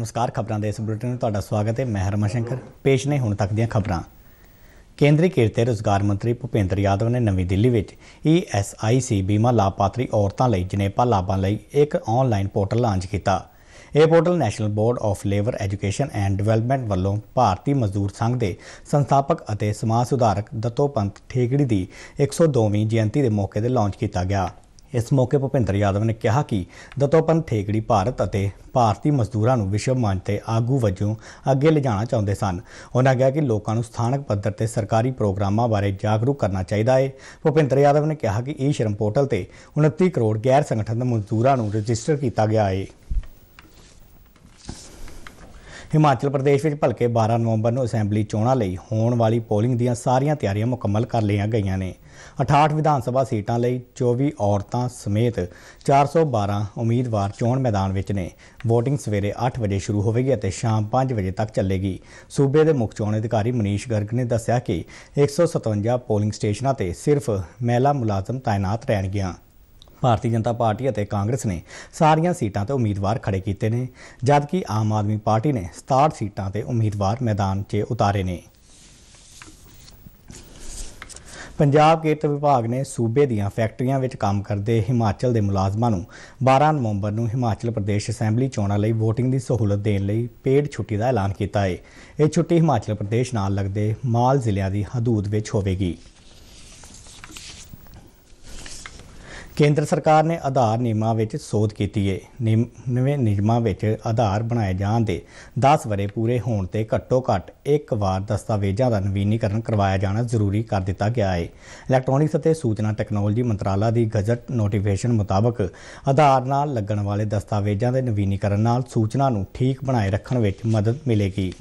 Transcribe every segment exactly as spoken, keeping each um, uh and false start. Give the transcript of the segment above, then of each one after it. नमस्कार, खबरों के इस बुलेटिन में तुहाडा स्वागत है। मैं हरमन शंकर। पेश ने हुण तक दियां खबरां। केंद्रीय किरत ते रोजगार मंत्री भुपेंद्र यादव ने नवी दिल्ली में ई एस आई सी बीमा लाभार्थी औरतों लई जनेपा लाभां लई एक ऑनलाइन पोर्टल लॉन्च किया। यह portal national board of labour education and development वालों भारतीय मजदूर संघ के संस्थापक और समाज सुधारक दत्तोपंत ठेंगड़ी की एक सौ दोवीं जयंती के मौके पर लॉन्च किया गया। इस मौके भुपेंद्र यादव ने कहा कि दत्तोपंत ठेंगड़ी भारत और भारतीय मजदूरों को विश्व मंच से आगू वजों अगे ले जाना चाहते सन। उन्होंने कहा कि लोगों को स्थानक पद्धर से सरकारी प्रोग्रामों बारे जागरूक करना चाहिए है। भुपेंद्र यादव ने कहा कि ई-श्रम पोर्टल से उनतीस करोड़ गैर संगठित मजदूरों को रजिस्टर किया गया है। हिमाचल प्रदेश में भलके बारह नवंबर को असैंबली चोणों लई होण वाली पोलिंग दीआं सारियां तैयारियां मुकम्मल कर लईआं गईआं ने। अठाहठ विधानसभा सीटां लई चौबीस औरतां समेत चार सौ बारह उम्मीदवार चोण मैदान विच ने। वोटिंग सवेरे अठ बजे शुरू होवेगी और शाम पाँच बजे तक चलेगी। सूबे के मुख्य चोण अधिकारी मनीष गर्ग ने दस्सिया कि एक सौ सतवंजा पोलिंग स्टेशनों पर सिर्फ महिला मुलाजम तैनात रहणगियां। भारतीय जनता पार्टी और कांग्रेस ने सारियां सीटां ते उम्मीदवार खड़े कीते ने, जबकि आम आदमी पार्टी ने सताहठ सीटां ते उम्मीदवार मैदान च उतारे ने। पंजाब किरत विभाग ने सूबे दीआं फैक्ट्रियां विच काम करदे हिमाचल के मुलाजमां नूं बारह नवंबर नूं हिमाचल प्रदेश असैंबली चोणां लई वोटिंग की सहूलत देण लई पेड छुट्टी का ऐलान किया है। यह छुट्टी हिमाचल प्रदेश नाल लगदे माल जिलियां दी हदूद विच होवेगी। केंद्र सरकार ने आधार नियमों में सोध की है। निम नवे नियमों में आधार बनाए जाने के दस वर्ष पूरे होने ते घट्टो घट्ट एक बार दस्तावेजों का नवीनीकरण करवाया जाना जरूरी कर दिता गया है। इलैक्ट्रॉनिक्स और सूचना टैक्नोलॉजी मंत्रालय की गजट नोटिफिकेशन मुताबक आधार नाल लगन वाले दस्तावेजों के नवीनीकरण नाल सूचना नूं ठीक बनाए रखण विच मदद मिलेगी।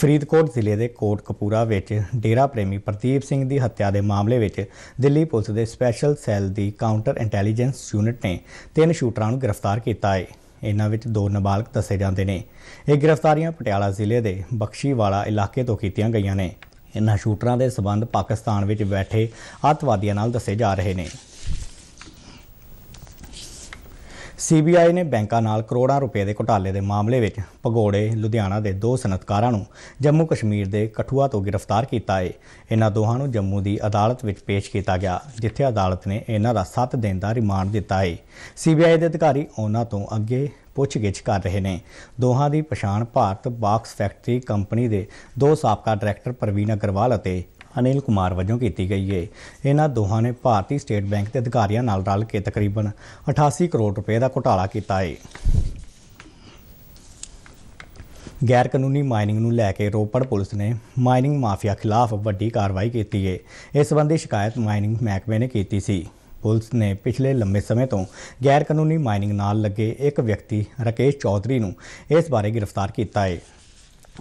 फरीदकोट जिले के कोट कपूरा डेरा प्रेमी प्रदीप सिंह की हत्या के मामले में दिल्ली पुलिस के स्पैशल सैल की काउंटर इंटैलीजेंस यूनिट ने तीन शूटरों को गिरफ्तार किया है। इन्होंने दो नाबालिग दसे जाते हैं। ये गिरफ्तारियां पटियाला जिले के बख्शीवाला इलाके तो की गई ने। इन्होंने शूटरों के संबंध पाकिस्तान में बैठे आतंकवादियों दसे जा रहे हैं। सीबीआई ने बैंकों नाल करोड़ों रुपए के घोटाले के मामले में भगोड़े लुधियाना के दो सनअतकारां नूं जम्मू कश्मीर के कठुआ तो गिरफ्तार किया है। इन्हां दोहां नूं जम्मू की अदालत में पेश किया गया, जिथे अदालत ने इन्हां दा सात दिन का रिमांड दिता है। सीबीआई के अधिकारी उन्हां तो अगे पुछगिछ कर रहे हैं। दोहां की पछाण भारत बाक्स फैक्ट्री कंपनी के दो साबका डायरैक्टर प्रवीन अग्रवाल और अनिल कुमार वजों की गई है। इन्होंने दोहां ने भारतीय स्टेट बैंक के अधिकारियों नाल रल के तकरीबन अठासी करोड़ रुपए का घोटाला किया है। गैर कानूनी माइनिंग नूं लैके रोपड़ पुलिस ने माइनिंग माफिया खिलाफ वड्डी कार्रवाई की है। इस संबंधी शिकायत माइनिंग महकमे ने की सी। पुलिस ने पिछले लंबे समय तो गैर कानूनी माइनिंग नाल लगे एक व्यक्ति राकेश चौधरी नूं इस बारे गिरफ्तार किया है।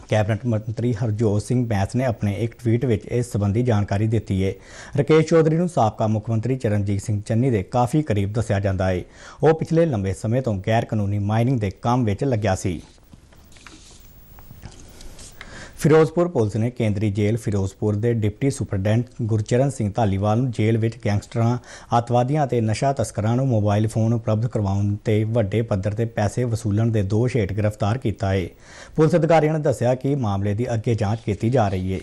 कैबिनेट मंत्री हरजोत सिंह बैंस ने अपने एक ट्वीट में इस संबंधी जानकारी दी है। राकेश चौधरी को साबका मुख्यमंत्री चरनजीत सिंह चन्नी के काफ़ी करीब दस्या जाता है। वह पिछले लंबे समय तो गैर कानूनी माइनिंग के काम में लग्या सी। फिरोजपुर पुलिस ने केंद्रीय जेल फिरोजपुर के डिप्टी सुपरडेंट गुरचरण सिंह धालीवाल को जेल में गैंगस्टरों, आतंकवादियों और नशा तस्करों को मोबाइल फोन उपलब्ध करवाने ते वड्डे पद्धर से पैसे वसूलण के दोष हेठ गिरफ्तार किया है। पुलिस अधिकारियों ने दस्सिया कि मामले की अगे जांच की जा रही है।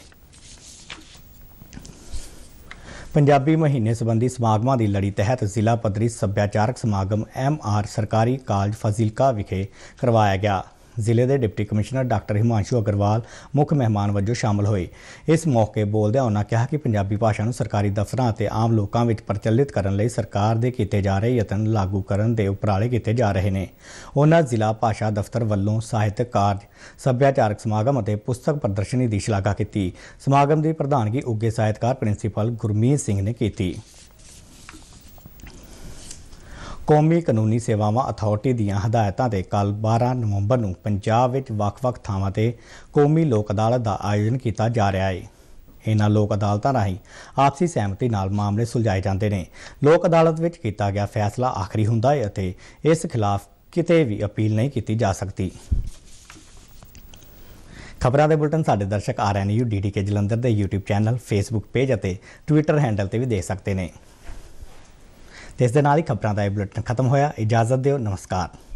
पंजाबी महीने संबंधी समागमां की लड़ी तहत जिला पद्धरी सभ्याचारक समागम एम आर सरकारी कॉलेज फजिलका विखे करवाया गया। जिले के deputy commissioner doctor Himanshu Agarwal मुख्य मेहमान वजों शामिल हुए। इस मौके बोलदे उन्होंने कहा कि पंजाबी भाषा नूं सरकारी दफ्तरां ते आम लोकां विच प्रचलित करन लई सरकार दे कीते जा रहे यतन लागू करन दे उपराले कीते जा रहे ने। उन्होंने जिला भाषा दफ्तर वल्लों साहित्यक कार्य, सभ्याचारक समागम और पुस्तक प्रदर्शनी की शलाघा की। समागम की प्रधानगी उगे साहित्यकार प्रिंसीपल गुरमीत सिंह ने की। कौमी कानूनी सेवावां अथॉरिटी दीयां हदायतां ते कल बारह नवंबर नूं पंजाब विच वख-वख थावां ते कौमी लोक अदालत का आयोजन किया जा रहा है। इन्हां लोक अदालतां राहीं आपसी सहमति नाल मामले सुलझाए जाते हैं। लोक अदालत विच कीता गया फैसला आखिरी हुंदा है अते इस खिलाफ किते भी अपील नहीं की जा सकती। खबरां दे बुलेटिन साडे दर्शक R N U D D के जलंधर के यूट्यूब चैनल, फेसबुक पेज और ट्विटर हैंडल पर भी देख सकते हैं। तो इस दे नाल ही खबरां दा बुलेटिन खत्म होया। इजाज़त दिओ, नमस्कार।